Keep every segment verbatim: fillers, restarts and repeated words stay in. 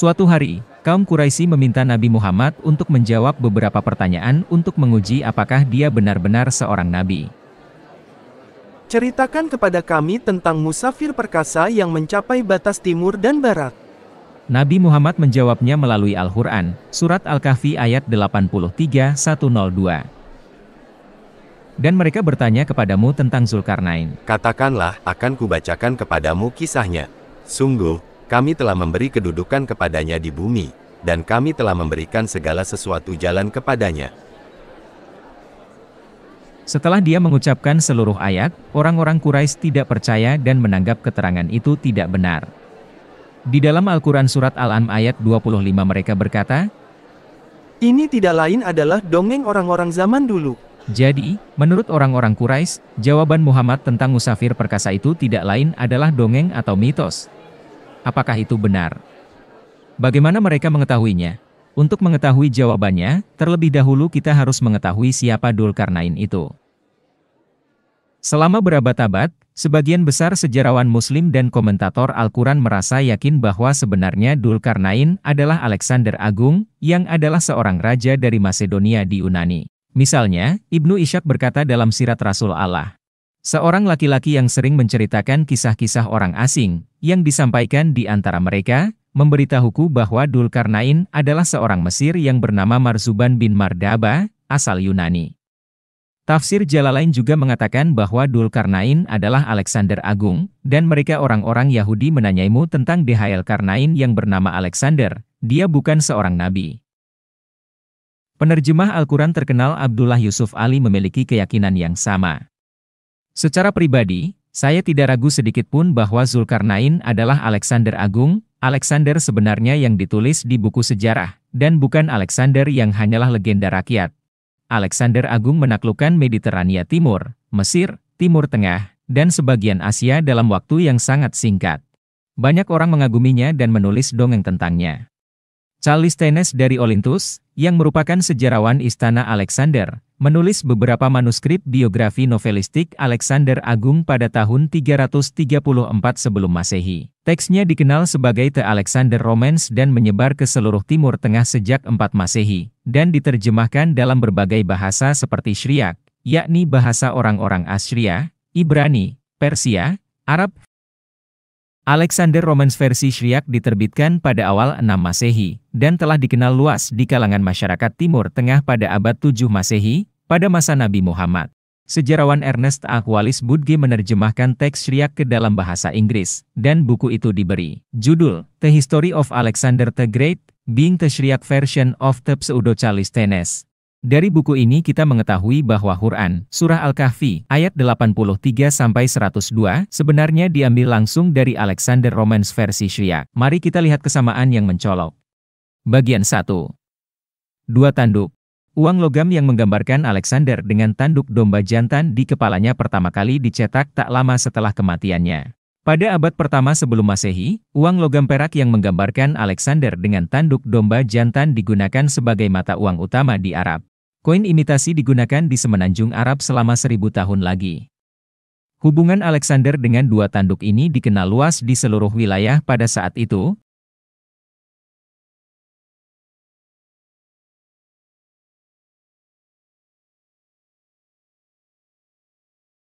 Suatu hari, kaum Quraisy meminta Nabi Muhammad untuk menjawab beberapa pertanyaan untuk menguji apakah dia benar-benar seorang nabi. Ceritakan kepada kami tentang musafir perkasa yang mencapai batas timur dan barat. Nabi Muhammad menjawabnya melalui Al-Quran, Surat Al-Kahfi ayat delapan puluh tiga sampai seratus dua. Dan mereka bertanya kepadamu tentang Zulkarnain. Katakanlah, akan kubacakan kepadamu kisahnya. Sungguh, kami telah memberi kedudukan kepadanya di bumi, dan kami telah memberikan segala sesuatu jalan kepadanya. Setelah dia mengucapkan seluruh ayat, orang-orang Quraisy tidak percaya dan menanggap keterangan itu tidak benar. Di dalam Al-Quran Surat Al-An'am ayat dua puluh lima mereka berkata, "Ini tidak lain adalah dongeng orang-orang zaman dulu." Jadi, menurut orang-orang Quraisy, jawaban Muhammad tentang musafir perkasa itu tidak lain adalah dongeng atau mitos. Apakah itu benar? Bagaimana mereka mengetahuinya? Untuk mengetahui jawabannya, terlebih dahulu kita harus mengetahui siapa Zulkarnain itu. Selama berabad-abad, sebagian besar sejarawan Muslim dan komentator Al-Quran merasa yakin bahwa sebenarnya Zulkarnain adalah Alexander Agung, yang adalah seorang raja dari Makedonia di Yunani. Misalnya, Ibn Ishaq berkata dalam Sirat Rasul Allah, seorang laki-laki yang sering menceritakan kisah-kisah orang asing, yang disampaikan di antara mereka, memberitahuku bahwa Zulkarnain adalah seorang Mesir yang bernama Marzuban bin Mardaba, asal Yunani. Tafsir Jalalain juga mengatakan bahwa Zulkarnain adalah Alexander Agung, dan mereka orang-orang Yahudi menanyaimu tentang Dhal Karnain yang bernama Alexander, dia bukan seorang nabi. Penerjemah Al-Quran terkenal Abdullah Yusuf Ali memiliki keyakinan yang sama. Secara pribadi, saya tidak ragu sedikitpun bahwa Zulkarnain adalah Alexander Agung, Alexander sebenarnya yang ditulis di buku sejarah, dan bukan Alexander yang hanyalah legenda rakyat. Alexander Agung menaklukkan Mediterania Timur, Mesir, Timur Tengah, dan sebagian Asia dalam waktu yang sangat singkat. Banyak orang mengaguminya dan menulis dongeng tentangnya. Callisthenes dari Olynthus, yang merupakan sejarawan istana Alexander, menulis beberapa manuskrip biografi novelistik Alexander Agung pada tahun tiga ratus tiga puluh empat sebelum Masehi. Teksnya dikenal sebagai The Alexander Romance dan menyebar ke seluruh Timur Tengah sejak empat Masehi, dan diterjemahkan dalam berbagai bahasa seperti Syriak, yakni bahasa orang-orang Assyria, Ibrani, Persia, Arab. Alexander Romance versi Syriak diterbitkan pada awal enam Masehi, dan telah dikenal luas di kalangan masyarakat Timur Tengah pada abad tujuh Masehi, pada masa Nabi Muhammad. Sejarawan Ernest A. Wallis Budge menerjemahkan teks Syriak ke dalam bahasa Inggris, dan buku itu diberi judul The History of Alexander the Great, being the Syriak version of the Pseudo-Callisthenes. Dari buku ini kita mengetahui bahwa Quran, Surah Al-Kahfi, ayat delapan puluh tiga sampai seratus dua, sebenarnya diambil langsung dari Alexander Romance versi Syriak. Mari kita lihat kesamaan yang mencolok. Bagian satu. Dua tanduk. Uang logam yang menggambarkan Alexander dengan tanduk domba jantan di kepalanya pertama kali dicetak tak lama setelah kematiannya. Pada abad pertama sebelum Masehi, uang logam perak yang menggambarkan Alexander dengan tanduk domba jantan digunakan sebagai mata uang utama di Arab. Koin imitasi digunakan di semenanjung Arab selama seribu tahun lagi. Hubungan Alexander dengan dua tanduk ini dikenal luas di seluruh wilayah pada saat itu.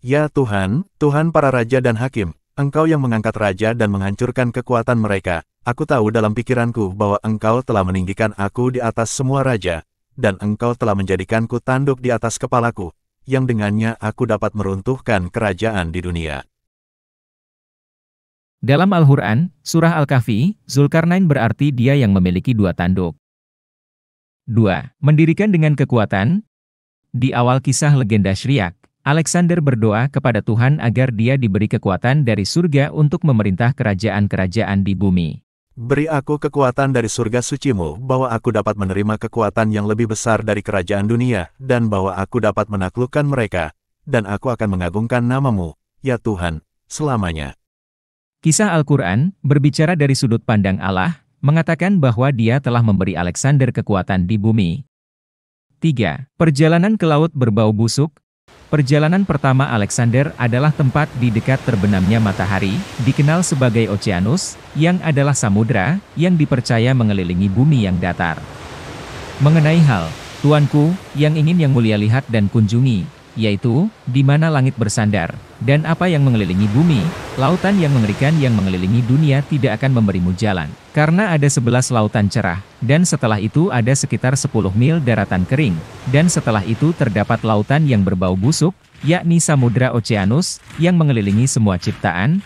Ya Tuhan, Tuhan para raja dan hakim, Engkau yang mengangkat raja dan menghancurkan kekuatan mereka. Aku tahu dalam pikiranku bahwa Engkau telah meninggikan aku di atas semua raja, dan Engkau telah menjadikanku tanduk di atas kepalaku, yang dengannya aku dapat meruntuhkan kerajaan di dunia. Dalam Al-Quran, Surah Al-Kahfi, Zulkarnain berarti dia yang memiliki dua tanduk. dua. Mendirikan dengan kekuatan. Di awal kisah legenda Syriak, Alexander berdoa kepada Tuhan agar dia diberi kekuatan dari surga untuk memerintah kerajaan-kerajaan di bumi. Beri aku kekuatan dari surga sucimu, bahwa aku dapat menerima kekuatan yang lebih besar dari kerajaan dunia, dan bahwa aku dapat menaklukkan mereka, dan aku akan mengagungkan namamu, ya Tuhan, selamanya. Kisah Al-Quran, berbicara dari sudut pandang Allah, mengatakan bahwa dia telah memberi Alexander kekuatan di bumi. tiga. Perjalanan ke laut berbau busuk. Perjalanan pertama Alexander adalah tempat di dekat terbenamnya matahari, dikenal sebagai Oceanus, yang adalah samudra, yang dipercaya mengelilingi bumi yang datar. Mengenai hal, Tuanku, yang ingin Yang Mulia lihat dan kunjungi, yaitu, di mana langit bersandar, dan apa yang mengelilingi bumi, lautan yang mengerikan yang mengelilingi dunia tidak akan memberimu jalan, karena ada sebelas lautan cerah, dan setelah itu ada sekitar sepuluh mil daratan kering, dan setelah itu terdapat lautan yang berbau busuk, yakni Samudra Oceanus, yang mengelilingi semua ciptaan.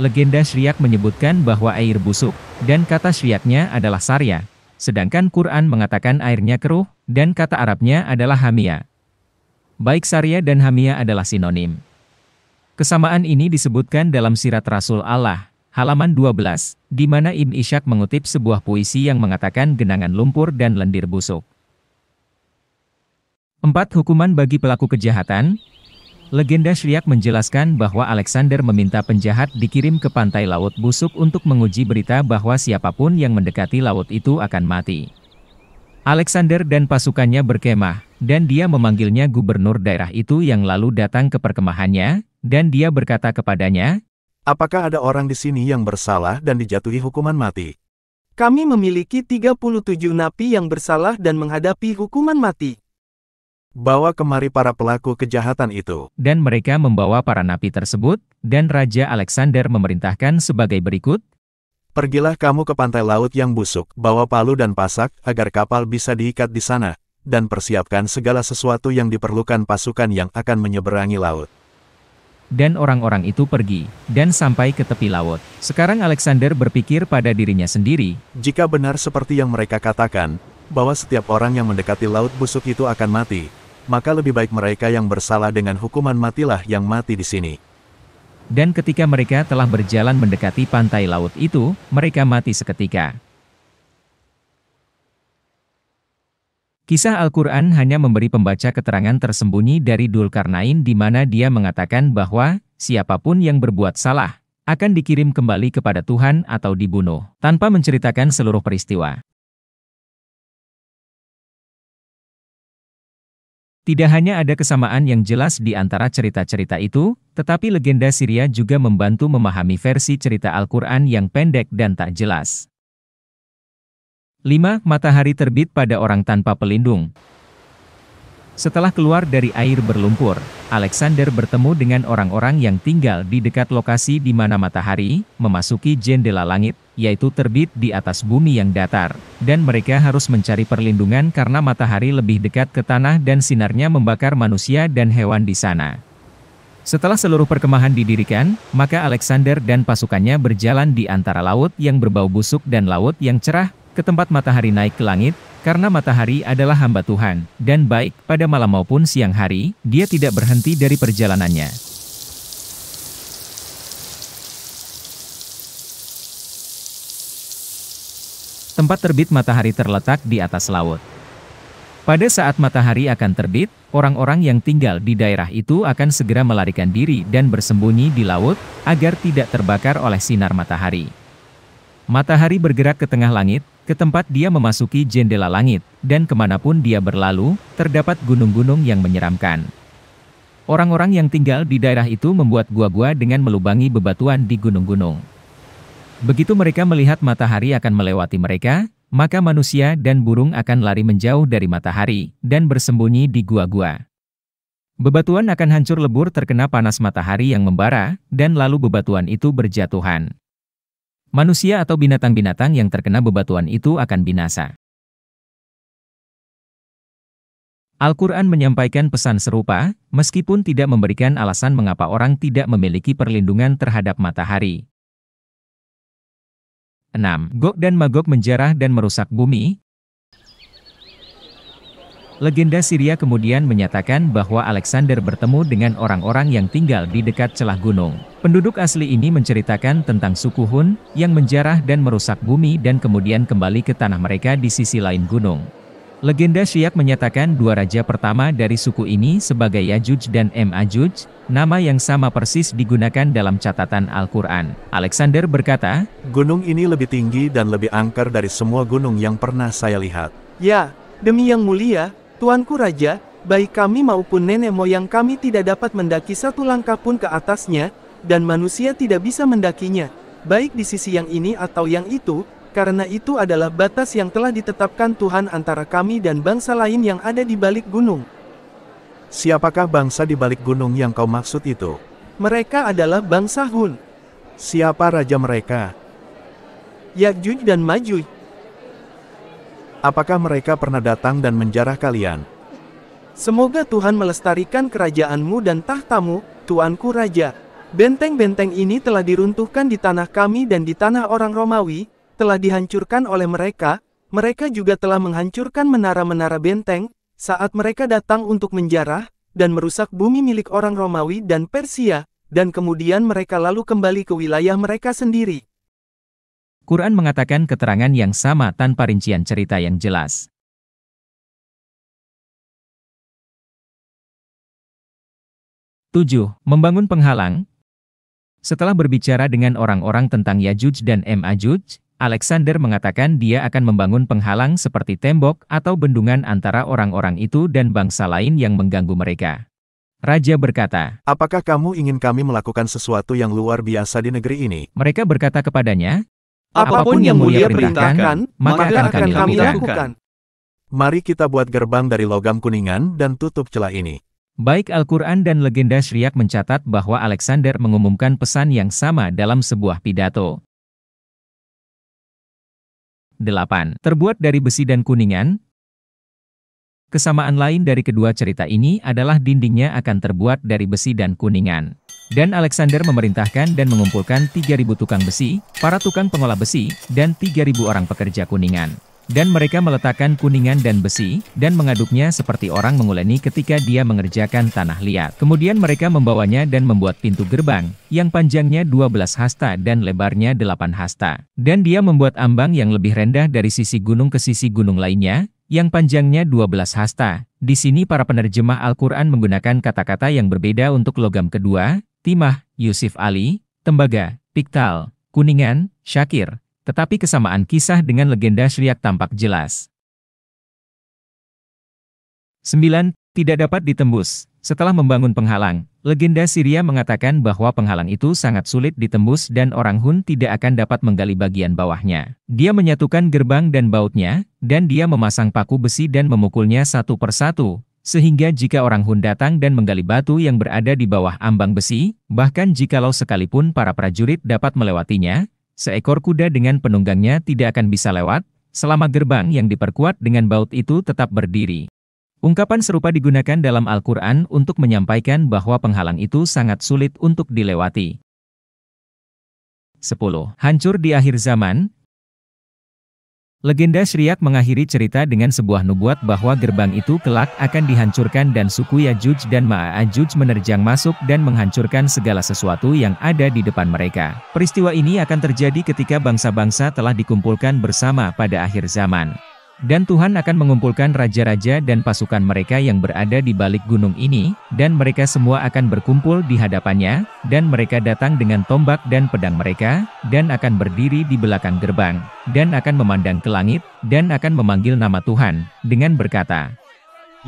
Legenda Syriak menyebutkan bahwa air busuk, dan kata Syriaknya adalah Sarya, sedangkan Quran mengatakan airnya keruh, dan kata Arabnya adalah Hamia. Baik Sarya dan Hamia adalah sinonim. Kesamaan ini disebutkan dalam Sirat Rasul Allah, halaman dua belas, di mana Ibn Ishaq mengutip sebuah puisi yang mengatakan genangan lumpur dan lendir busuk. Empat hukuman bagi pelaku kejahatan. Legenda Syriak menjelaskan bahwa Alexander meminta penjahat dikirim ke pantai laut busuk untuk menguji berita bahwa siapapun yang mendekati laut itu akan mati. Alexander dan pasukannya berkemah, dan dia memanggilnya gubernur daerah itu yang lalu datang ke perkemahannya, dan dia berkata kepadanya, "Apakah ada orang di sini yang bersalah dan dijatuhi hukuman mati?" "Kami memiliki tiga puluh tujuh napi yang bersalah dan menghadapi hukuman mati. Bawa kemari para pelaku kejahatan itu." Dan mereka membawa para napi tersebut, dan Raja Alexander memerintahkan sebagai berikut, "Pergilah kamu ke pantai laut yang busuk, bawa palu dan pasak, agar kapal bisa diikat di sana, dan persiapkan segala sesuatu yang diperlukan pasukan yang akan menyeberangi laut." Dan orang-orang itu pergi, dan sampai ke tepi laut. Sekarang Alexander berpikir pada dirinya sendiri, jika benar seperti yang mereka katakan, bahwa setiap orang yang mendekati laut busuk itu akan mati, maka lebih baik mereka yang bersalah dengan hukuman matilah yang mati di sini. Dan ketika mereka telah berjalan mendekati pantai laut itu, mereka mati seketika. Kisah Al-Quran hanya memberi pembaca keterangan tersembunyi dari Zulkarnain di mana dia mengatakan bahwa siapapun yang berbuat salah akan dikirim kembali kepada Tuhan atau dibunuh, tanpa menceritakan seluruh peristiwa. Tidak hanya ada kesamaan yang jelas di antara cerita-cerita itu, tetapi legenda Syria juga membantu memahami versi cerita Al-Quran yang pendek dan tak jelas. lima. Matahari terbit pada orang tanpa pelindung. Setelah keluar dari air berlumpur, Alexander bertemu dengan orang-orang yang tinggal di dekat lokasi di mana matahari memasuki jendela langit, yaitu terbit di atas bumi yang datar, dan mereka harus mencari perlindungan karena matahari lebih dekat ke tanah dan sinarnya membakar manusia dan hewan di sana. Setelah seluruh perkemahan didirikan, maka Alexander dan pasukannya berjalan di antara laut yang berbau busuk dan laut yang cerah, ke tempat matahari naik ke langit, karena matahari adalah hamba Tuhan, dan baik pada malam maupun siang hari, dia tidak berhenti dari perjalanannya. Tempat terbit matahari terletak di atas laut. Pada saat matahari akan terbit, orang-orang yang tinggal di daerah itu akan segera melarikan diri dan bersembunyi di laut, agar tidak terbakar oleh sinar matahari. Matahari bergerak ke tengah langit, ke tempat dia memasuki jendela langit, dan kemanapun dia berlalu, terdapat gunung-gunung yang menyeramkan. Orang-orang yang tinggal di daerah itu membuat gua-gua dengan melubangi bebatuan di gunung-gunung. Begitu mereka melihat matahari akan melewati mereka, maka manusia dan burung akan lari menjauh dari matahari, dan bersembunyi di gua-gua. Bebatuan akan hancur lebur terkena panas matahari yang membara, dan lalu bebatuan itu berjatuhan. Manusia atau binatang-binatang yang terkena bebatuan itu akan binasa. Al-Quran menyampaikan pesan serupa, meskipun tidak memberikan alasan mengapa orang tidak memiliki perlindungan terhadap matahari. enam. Gog dan Magog menjarah dan merusak bumi. Legenda Syria kemudian menyatakan bahwa Alexander bertemu dengan orang-orang yang tinggal di dekat celah gunung. Penduduk asli ini menceritakan tentang suku Hun, yang menjarah dan merusak bumi dan kemudian kembali ke tanah mereka di sisi lain gunung. Legenda Syiah menyatakan dua raja pertama dari suku ini sebagai Yajuj dan Majuj, nama yang sama persis digunakan dalam catatan Al-Quran. Alexander berkata, "Gunung ini lebih tinggi dan lebih angker dari semua gunung yang pernah saya lihat." "Ya, demi yang mulia, Tuanku Raja, baik kami maupun nenek moyang kami tidak dapat mendaki satu langkah pun ke atasnya, dan manusia tidak bisa mendakinya, baik di sisi yang ini atau yang itu, karena itu adalah batas yang telah ditetapkan Tuhan antara kami dan bangsa lain yang ada di balik gunung." "Siapakah bangsa di balik gunung yang kau maksud itu?" "Mereka adalah bangsa Hun." "Siapa raja mereka?" "Yajuj dan Majuj." "Apakah mereka pernah datang dan menjarah kalian?" "Semoga Tuhan melestarikan kerajaanmu dan tahtamu, Tuanku Raja. Benteng-benteng ini telah diruntuhkan di tanah kami dan di tanah orang Romawi, telah dihancurkan oleh mereka, mereka juga telah menghancurkan menara-menara benteng, saat mereka datang untuk menjarah, dan merusak bumi milik orang Romawi dan Persia, dan kemudian mereka lalu kembali ke wilayah mereka sendiri." Quran mengatakan keterangan yang sama tanpa rincian cerita yang jelas. tujuh. Membangun penghalang. Setelah berbicara dengan orang-orang tentang Yajuj dan Majuj, Alexander mengatakan dia akan membangun penghalang seperti tembok atau bendungan antara orang-orang itu dan bangsa lain yang mengganggu mereka. Raja berkata, "Apakah kamu ingin kami melakukan sesuatu yang luar biasa di negeri ini?" Mereka berkata kepadanya, "Apapun yang mulia perintahkan, maka akan kami, kami lakukan. Mari kita buat gerbang dari logam kuningan dan tutup celah ini." Baik Al-Quran dan legenda Syriak mencatat bahwa Alexander mengumumkan pesan yang sama dalam sebuah pidato. delapan. Terbuat dari besi dan kuningan. Kesamaan lain dari kedua cerita ini adalah dindingnya akan terbuat dari besi dan kuningan. Dan Alexander memerintahkan dan mengumpulkan tiga ribu tukang besi, para tukang pengolah besi, dan tiga ribu orang pekerja kuningan. Dan mereka meletakkan kuningan dan besi, dan mengaduknya seperti orang menguleni ketika dia mengerjakan tanah liat. Kemudian mereka membawanya dan membuat pintu gerbang, yang panjangnya dua belas hasta dan lebarnya delapan hasta. Dan dia membuat ambang yang lebih rendah dari sisi gunung ke sisi gunung lainnya, yang panjangnya dua belas hasta. Di sini para penerjemah Al-Quran menggunakan kata-kata yang berbeda untuk logam kedua, timah, Yusuf Ali, tembaga, piktal, kuningan, syakir, tetapi kesamaan kisah dengan legenda Syriak tampak jelas. sembilan. Tidak dapat ditembus. Setelah membangun penghalang, legenda Syria mengatakan bahwa penghalang itu sangat sulit ditembus dan orang Hun tidak akan dapat menggali bagian bawahnya. Dia menyatukan gerbang dan bautnya, dan dia memasang paku besi dan memukulnya satu persatu, sehingga jika orang Hun datang dan menggali batu yang berada di bawah ambang besi, bahkan jikalau sekalipun para prajurit dapat melewatinya, seekor kuda dengan penunggangnya tidak akan bisa lewat, selama gerbang yang diperkuat dengan baut itu tetap berdiri. Ungkapan serupa digunakan dalam Al-Quran untuk menyampaikan bahwa penghalang itu sangat sulit untuk dilewati. sepuluh. Hancur di akhir zaman. Legenda Syriak mengakhiri cerita dengan sebuah nubuat bahwa gerbang itu kelak akan dihancurkan dan suku Yajuj dan Ma'ajuj menerjang masuk dan menghancurkan segala sesuatu yang ada di depan mereka. Peristiwa ini akan terjadi ketika bangsa-bangsa telah dikumpulkan bersama pada akhir zaman. Dan Tuhan akan mengumpulkan raja-raja dan pasukan mereka yang berada di balik gunung ini, dan mereka semua akan berkumpul di hadapannya, dan mereka datang dengan tombak dan pedang mereka, dan akan berdiri di belakang gerbang, dan akan memandang ke langit, dan akan memanggil nama Tuhan, dengan berkata,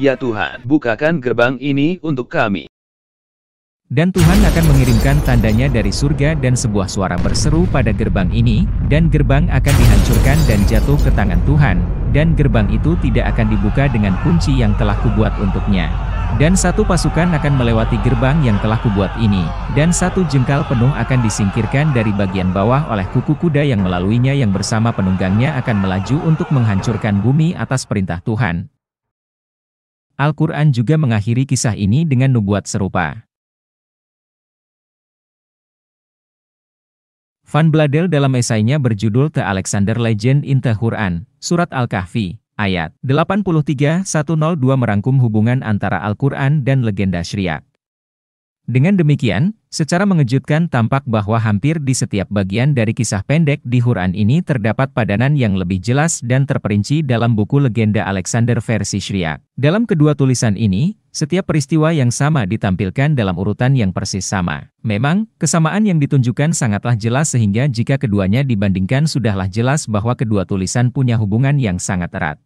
"Ya Tuhan, bukakan gerbang ini untuk kami." Dan Tuhan akan mengirimkan tandanya dari surga dan sebuah suara berseru pada gerbang ini, dan gerbang akan dihancurkan dan jatuh ke tangan Tuhan, dan gerbang itu tidak akan dibuka dengan kunci yang telah kubuat untuknya. Dan satu pasukan akan melewati gerbang yang telah kubuat ini, dan satu jengkal penuh akan disingkirkan dari bagian bawah oleh kuku kuda yang melaluinya yang bersama penunggangnya akan melaju untuk menghancurkan bumi atas perintah Tuhan. Al-Quran juga mengakhiri kisah ini dengan nubuat serupa. Van Bladel dalam esainya berjudul The Alexander Legend in the Quran, Surat Al-Kahfi, ayat delapan puluh tiga sampai seratus dua merangkum hubungan antara Al-Quran dan legenda Syriak. Dengan demikian, secara mengejutkan tampak bahwa hampir di setiap bagian dari kisah pendek di Quran ini terdapat padanan yang lebih jelas dan terperinci dalam buku legenda Alexander versi Syria. Dalam kedua tulisan ini, setiap peristiwa yang sama ditampilkan dalam urutan yang persis sama. Memang, kesamaan yang ditunjukkan sangatlah jelas sehingga jika keduanya dibandingkan sudahlah jelas bahwa kedua tulisan punya hubungan yang sangat erat.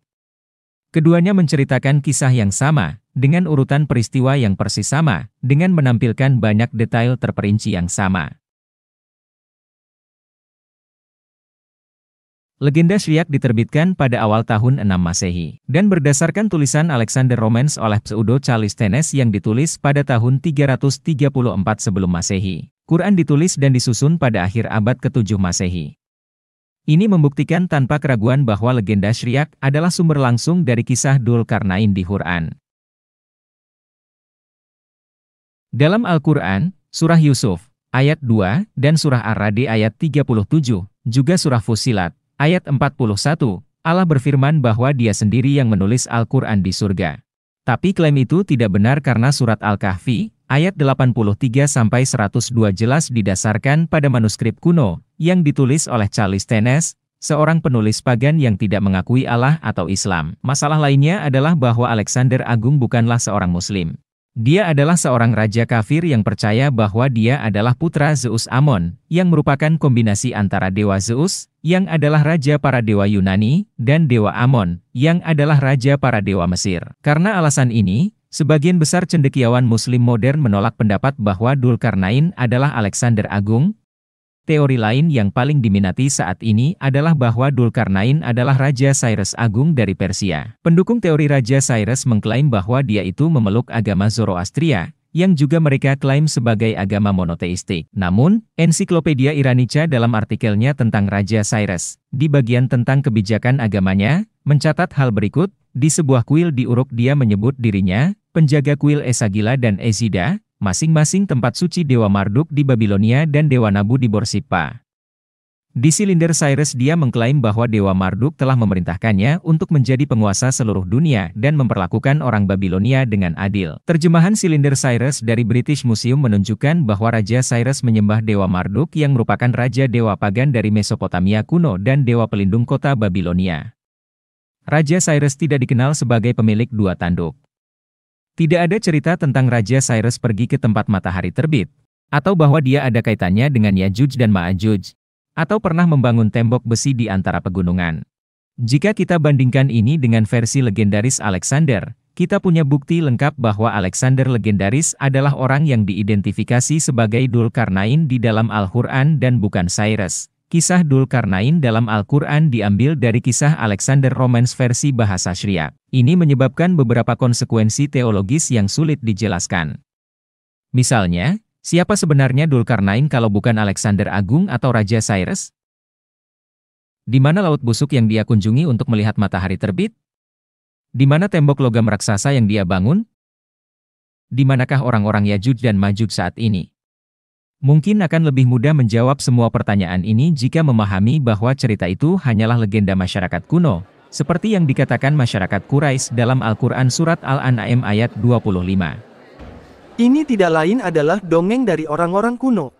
Keduanya menceritakan kisah yang sama, dengan urutan peristiwa yang persis sama, dengan menampilkan banyak detail terperinci yang sama. Legenda Syriak diterbitkan pada awal tahun enam Masehi, dan berdasarkan tulisan Alexander Romance oleh Pseudo-Callisthenes yang ditulis pada tahun tiga ratus tiga puluh empat sebelum Masehi. Quran ditulis dan disusun pada akhir abad ketujuh Masehi. Ini membuktikan tanpa keraguan bahwa legenda Syriak adalah sumber langsung dari kisah Zulkarnain di Quran. Dalam Al-Quran, Surah Yusuf, ayat dua, dan Surah Ar-Ra'd ayat tiga puluh tujuh, juga Surah Fusilat, ayat empat puluh satu, Allah berfirman bahwa Dia sendiri yang menulis Al-Quran di surga. Tapi klaim itu tidak benar karena Surat Al-Kahfi, ayat delapan puluh tiga sampai seratus dua jelas didasarkan pada manuskrip kuno, yang ditulis oleh Callisthenes, seorang penulis pagan yang tidak mengakui Allah atau Islam. Masalah lainnya adalah bahwa Alexander Agung bukanlah seorang Muslim. Dia adalah seorang raja kafir yang percaya bahwa dia adalah putra Zeus Amon, yang merupakan kombinasi antara dewa Zeus, yang adalah raja para dewa Yunani, dan dewa Amon, yang adalah raja para dewa Mesir. Karena alasan ini, sebagian besar cendekiawan Muslim modern menolak pendapat bahwa Zulkarnain adalah Alexander Agung. Teori lain yang paling diminati saat ini adalah bahwa Zulkarnain adalah Raja Cyrus Agung dari Persia. Pendukung teori Raja Cyrus mengklaim bahwa dia itu memeluk agama Zoroastria, yang juga mereka klaim sebagai agama monoteistik. Namun, Ensiklopedia Iranica dalam artikelnya tentang Raja Cyrus, di bagian tentang kebijakan agamanya, mencatat hal berikut, di sebuah kuil di Uruk dia menyebut dirinya, penjaga kuil Esagila dan Ezida, masing-masing tempat suci Dewa Marduk di Babilonia dan Dewa Nabu di Borsippa. Di silinder Cyrus dia mengklaim bahwa Dewa Marduk telah memerintahkannya untuk menjadi penguasa seluruh dunia dan memperlakukan orang Babilonia dengan adil. Terjemahan silinder Cyrus dari British Museum menunjukkan bahwa Raja Cyrus menyembah Dewa Marduk yang merupakan Raja Dewa Pagan dari Mesopotamia kuno dan Dewa Pelindung kota Babilonia. Raja Cyrus tidak dikenal sebagai pemilik dua tanduk. Tidak ada cerita tentang Raja Cyrus pergi ke tempat matahari terbit, atau bahwa dia ada kaitannya dengan Yajuj dan Majuj, atau pernah membangun tembok besi di antara pegunungan. Jika kita bandingkan ini dengan versi legendaris Alexander, kita punya bukti lengkap bahwa Alexander legendaris adalah orang yang diidentifikasi sebagai Zulkarnain di dalam Al-Quran dan bukan Cyrus. Kisah Zulkarnain dalam Al-Quran diambil dari kisah Alexander Romance versi bahasa Syria. Ini menyebabkan beberapa konsekuensi teologis yang sulit dijelaskan. Misalnya, siapa sebenarnya Zulkarnain kalau bukan Alexander Agung atau Raja Cyrus? Di mana laut busuk yang dia kunjungi untuk melihat matahari terbit? Di mana tembok logam raksasa yang dia bangun? Di manakah orang-orang Yajuj dan Majuj saat ini? Mungkin akan lebih mudah menjawab semua pertanyaan ini jika memahami bahwa cerita itu hanyalah legenda masyarakat kuno, seperti yang dikatakan masyarakat Quraisy dalam Al-Quran Surat Al-An'am ayat dua puluh lima. Ini tidak lain adalah dongeng dari orang-orang kuno.